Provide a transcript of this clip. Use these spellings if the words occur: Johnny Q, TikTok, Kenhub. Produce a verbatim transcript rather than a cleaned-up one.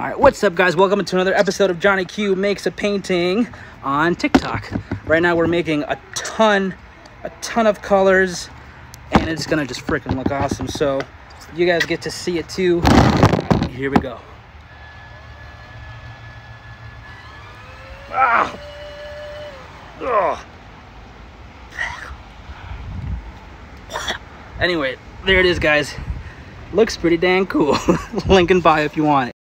All right, what's up, guys? Welcome to another episode of Johnny Q Makes a Painting on TikTok. Right now, we're making a ton, a ton of colors, and it's gonna just freaking look awesome. So you guys get to see it too. Here we go. Ah. Ugh. Anyway, there it is, guys. Looks pretty dang cool. Link in bio if you want it.